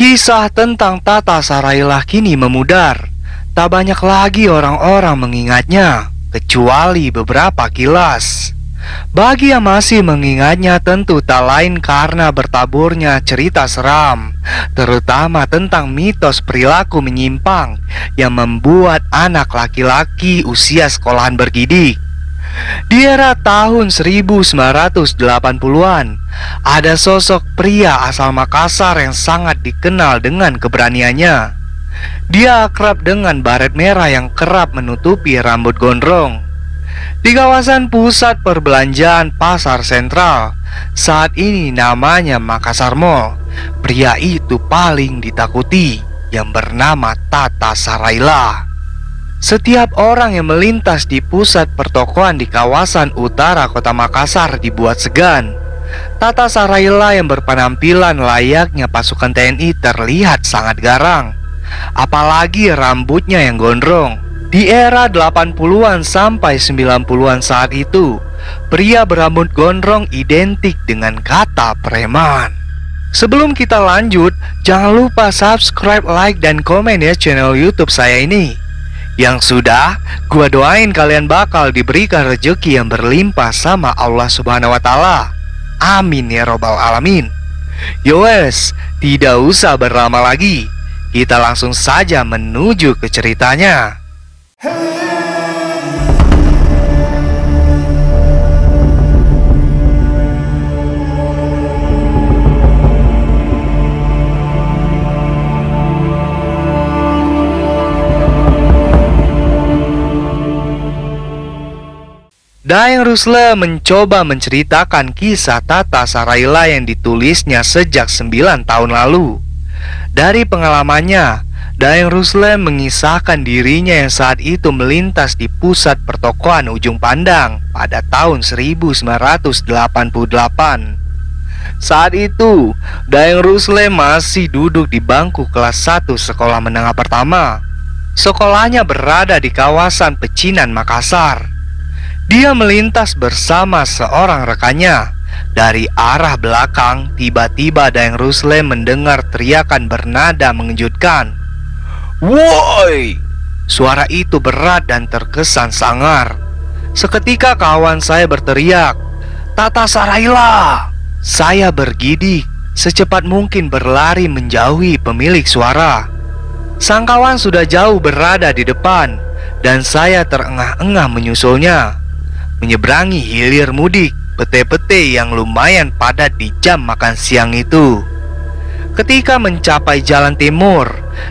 Kisah tentang Tata Saraila kini memudar. Tak banyak lagi orang-orang mengingatnya, kecuali beberapa kilas. Bagi yang masih mengingatnya tentu tak lain karena bertaburnya cerita seram, terutama tentang mitos perilaku menyimpang yang membuat anak laki-laki usia sekolahan bergidik. Di era tahun 1980-an, ada sosok pria asal Makassar yang sangat dikenal dengan keberaniannya. Dia akrab dengan baret merah yang kerap menutupi rambut gondrong. Di kawasan pusat perbelanjaan Pasar Sentral, saat ini namanya Makassar Mall, pria itu paling ditakuti yang bernama Tata Saraila. Setiap orang yang melintas di pusat pertokoan di kawasan utara kota Makassar dibuat segan. Tata Saraila yang berpenampilan layaknya pasukan TNI terlihat sangat garang, apalagi rambutnya yang gondrong. Di era 80-an sampai 90-an saat itu, pria berambut gondrong identik dengan kata preman. Sebelum kita lanjut, jangan lupa subscribe, like, dan komen ya channel YouTube saya ini. Yang sudah, gua doain kalian bakal diberikan rejeki yang berlimpah sama Allah Subhanahu wa Ta'ala. Amin ya Robbal 'Alamin. Yowes, tidak usah berlama lagi, kita langsung saja menuju ke ceritanya. Daeng Ruslem mencoba menceritakan kisah Tata Saraila yang ditulisnya sejak 9 tahun lalu. Dari pengalamannya, Daeng Ruslem mengisahkan dirinya yang saat itu melintas di pusat pertokoan Ujung Pandang pada tahun 1988. Saat itu, Daeng Ruslem masih duduk di bangku kelas 1 sekolah menengah pertama. Sekolahnya berada di kawasan Pecinan, Makassar. Dia melintas bersama seorang rekannya. Dari arah belakang, tiba-tiba Daeng Ruslem mendengar teriakan bernada mengejutkan, "Woi!" Suara itu berat dan terkesan sangar. Seketika kawan saya berteriak, "Tata Saraila!" Saya bergidik, secepat mungkin berlari menjauhi pemilik suara. Sang kawan sudah jauh berada di depan, dan saya terengah-engah menyusulnya, menyeberangi hilir mudik pete-pete yang lumayan padat di jam makan siang itu. Ketika mencapai jalan timur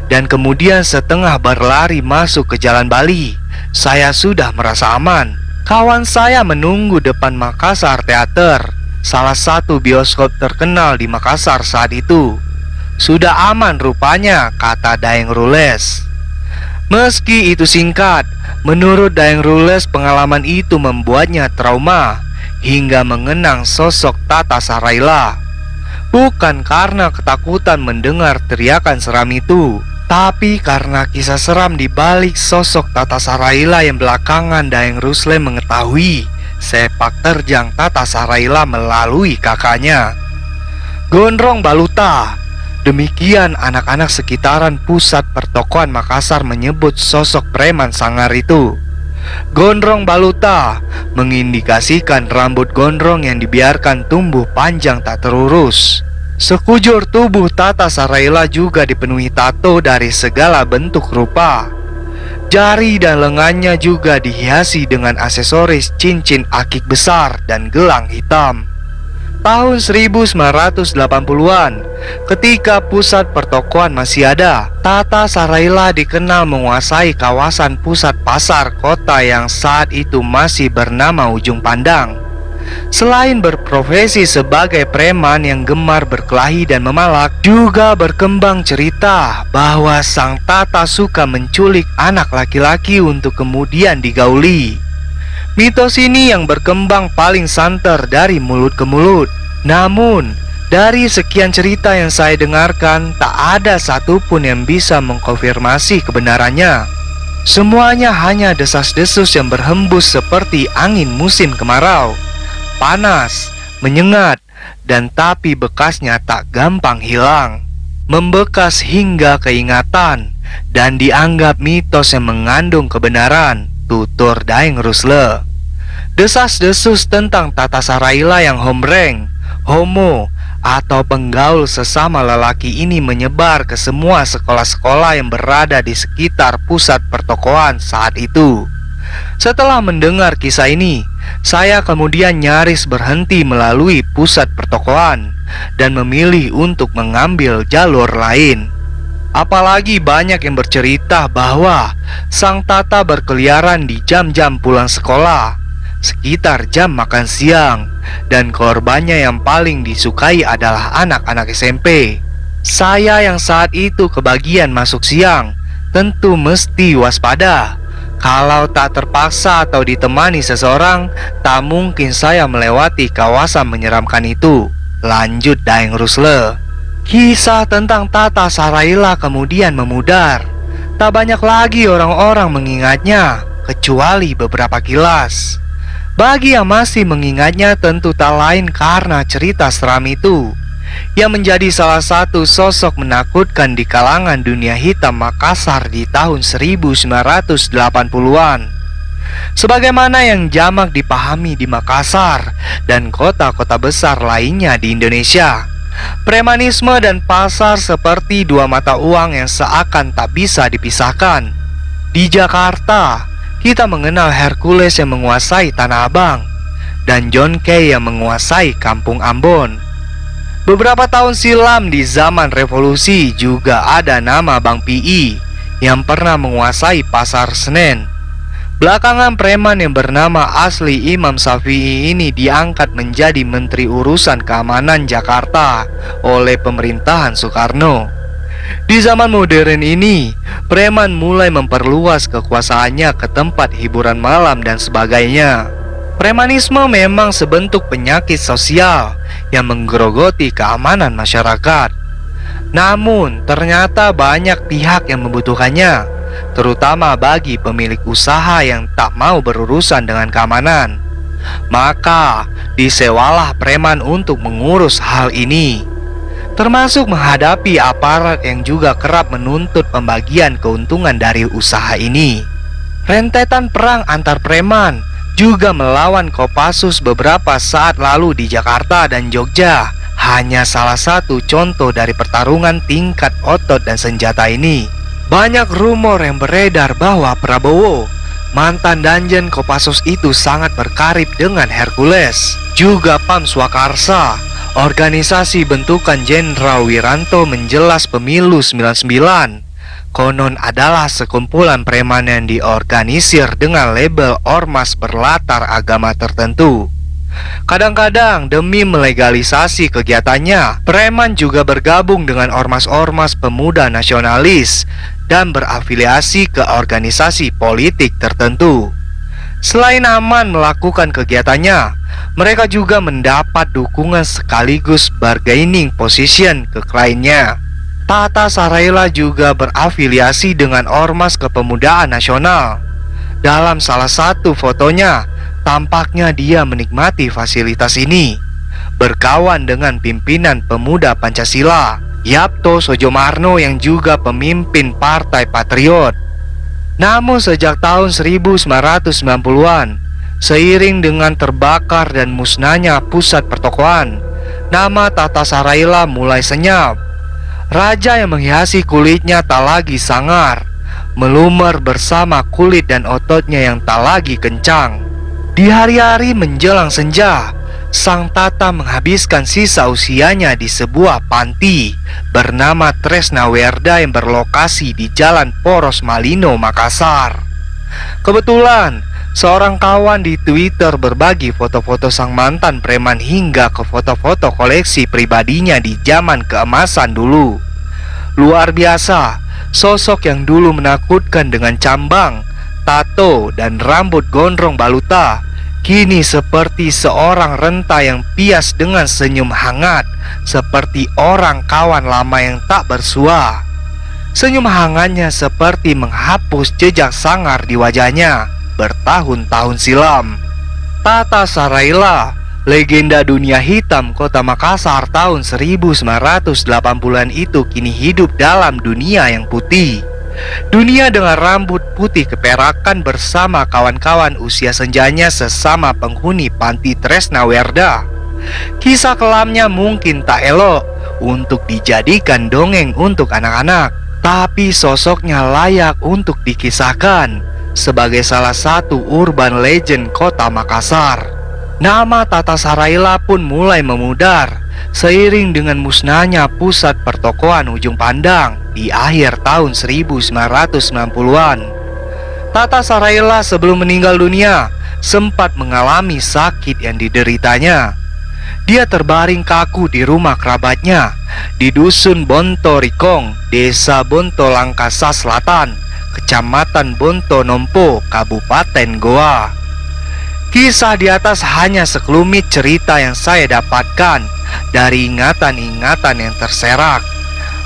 dan kemudian setengah berlari masuk ke jalan Bali, saya sudah merasa aman. Kawan saya menunggu depan Makassar Theater, salah satu bioskop terkenal di Makassar saat itu. "Sudah aman rupanya," kata Daeng Rules. Meski itu singkat, menurut Daeng Rules pengalaman itu membuatnya trauma hingga mengenang sosok Tata Saraila. Bukan karena ketakutan mendengar teriakan seram itu, tapi karena kisah seram di balik sosok Tata Saraila yang belakangan Daeng Ruslem mengetahui sepak terjang Tata Saraila melalui kakaknya. Gondrong Baluta. Demikian anak-anak sekitaran pusat pertokoan Makassar menyebut sosok preman sangar itu. Gondrong Baluta mengindikasikan rambut gondrong yang dibiarkan tumbuh panjang tak terurus. Sekujur tubuh Tata Saraila juga dipenuhi tato dari segala bentuk rupa. Jari dan lengannya juga dihiasi dengan aksesoris cincin akik besar dan gelang hitam. Tahun 1980-an, ketika pusat pertokoan masih ada, Tata Saraila dikenal menguasai kawasan pusat pasar kota yang saat itu masih bernama Ujung Pandang. Selain berprofesi sebagai preman yang gemar berkelahi dan memalak, juga berkembang cerita bahwa sang Tata suka menculik anak laki-laki untuk kemudian digauli. Mitos ini yang berkembang paling santer dari mulut ke mulut. Namun, dari sekian cerita yang saya dengarkan, tak ada satupun yang bisa mengkonfirmasi kebenarannya. Semuanya hanya desas-desus yang berhembus seperti angin musim kemarau. Panas, menyengat, dan tapi bekasnya tak gampang hilang. membekas hingga keingatan dan dianggap mitos yang mengandung kebenaran, tutur Daeng Ruslem. Desas-desus tentang Tata Saraila yang homreng, homo, atau penggaul sesama lelaki ini menyebar ke semua sekolah-sekolah yang berada di sekitar pusat pertokoan saat itu. Setelah mendengar kisah ini, saya kemudian nyaris berhenti melalui pusat pertokoan dan memilih untuk mengambil jalur lain. Apalagi banyak yang bercerita bahwa sang Tata berkeliaran di jam-jam pulang sekolah, sekitar jam makan siang, dan korbannya yang paling disukai adalah anak-anak SMP. Saya yang saat itu kebagian masuk siang tentu mesti waspada. Kalau tak terpaksa atau ditemani seseorang, tak mungkin saya melewati kawasan menyeramkan itu, lanjut Daeng Ruslem. Kisah tentang Tata Saraila kemudian memudar. Tak banyak lagi orang-orang mengingatnya, kecuali beberapa kilas. Bagi yang masih mengingatnya tentu tak lain karena cerita seram itu yang menjadi salah satu sosok menakutkan di kalangan dunia hitam Makassar di tahun 1980-an. Sebagaimana yang jamak dipahami di Makassar dan kota-kota besar lainnya di Indonesia, premanisme dan pasar seperti dua mata uang yang seakan tak bisa dipisahkan. Di Jakarta, kita mengenal Hercules yang menguasai Tanah Abang dan John Kay yang menguasai Kampung Ambon. Beberapa tahun silam di zaman revolusi juga ada nama Bang P.I. yang pernah menguasai Pasar Senen. Belakangan preman yang bernama asli Imam Safi'i ini diangkat menjadi Menteri Urusan Keamanan Jakarta oleh pemerintahan Soekarno. Di zaman modern ini, preman mulai memperluas kekuasaannya ke tempat hiburan malam dan sebagainya. Premanisme memang sebentuk penyakit sosial yang menggerogoti keamanan masyarakat. Namun, ternyata banyak pihak yang membutuhkannya, terutama bagi pemilik usaha yang tak mau berurusan dengan keamanan. Maka, disewalah preman untuk mengurus hal ini, termasuk menghadapi aparat yang juga kerap menuntut pembagian keuntungan dari usaha ini. Rentetan perang antar preman juga melawan Kopassus beberapa saat lalu di Jakarta dan Jogja hanya salah satu contoh dari pertarungan tingkat otot dan senjata ini. Banyak rumor yang beredar bahwa Prabowo, mantan danjen Kopassus itu, sangat berkarib dengan Hercules. Juga Pam Swakarsa, organisasi bentukan Jenderal Wiranto menjelas pemilu 99, konon adalah sekumpulan preman yang diorganisir dengan label ormas berlatar agama tertentu. Kadang-kadang demi melegalisasi kegiatannya, preman juga bergabung dengan ormas-ormas pemuda nasionalis dan berafiliasi ke organisasi politik tertentu. Selain aman melakukan kegiatannya, mereka juga mendapat dukungan sekaligus bargaining position ke kliennya. Tata Saraila juga berafiliasi dengan Ormas Kepemudaan Nasional. Dalam salah satu fotonya, tampaknya dia menikmati fasilitas ini, berkawan dengan pimpinan pemuda Pancasila, Yapto Sojomarno, yang juga pemimpin Partai Patriot. Namun sejak tahun 1990-an, seiring dengan terbakar dan musnahnya pusat pertokoan, nama Tata Saraila mulai senyap. Raja yang menghiasi kulitnya tak lagi sangar, melumer bersama kulit dan ototnya yang tak lagi kencang. Di hari-hari menjelang senja, sang Tata menghabiskan sisa usianya di sebuah panti bernama Tresna Werdha yang berlokasi di Jalan Poros Malino, Makassar. Kebetulan, seorang kawan di Twitter berbagi foto-foto sang mantan preman hingga ke foto-foto koleksi pribadinya di zaman keemasan dulu. Luar biasa, sosok yang dulu menakutkan dengan cambang, tato, dan rambut gondrong baluta, kini seperti seorang renta yang pias dengan senyum hangat, seperti orang kawan lama yang tak bersua. Senyum hangatnya seperti menghapus jejak sangar di wajahnya bertahun-tahun silam. Tata Saraila Legenda dunia hitam kota Makassar tahun 1980-an itu kini hidup dalam dunia yang putih. Dunia dengan rambut putih keperakan bersama kawan-kawan usia senjanya sesama penghuni panti Tresna Werdha. Kisah kelamnya mungkin tak elok untuk dijadikan dongeng untuk anak-anak, tapi sosoknya layak untuk dikisahkan sebagai salah satu urban legend kota Makassar. Nama Tata Saraila pun mulai memudar seiring dengan musnahnya pusat pertokoan ujung pandang di akhir tahun 1990-an. Tata Saraila sebelum meninggal dunia sempat mengalami sakit yang dideritanya. Dia terbaring kaku di rumah kerabatnya di Dusun Bontorikong, Desa Bontolangkasa Selatan, Kecamatan Bontonompo, Kabupaten Goa. Kisah di atas hanya sekelumit cerita yang saya dapatkan dari ingatan-ingatan yang terserak.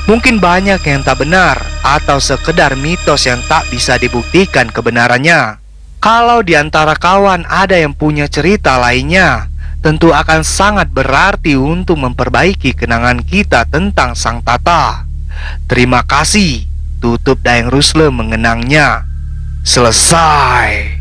Mungkin banyak yang tak benar atau sekedar mitos yang tak bisa dibuktikan kebenarannya. Kalau di antara kawan ada yang punya cerita lainnya, tentu akan sangat berarti untuk memperbaiki kenangan kita tentang Sang Tata. Terima kasih, tutup Daeng Ruslem mengenangnya. Selesai.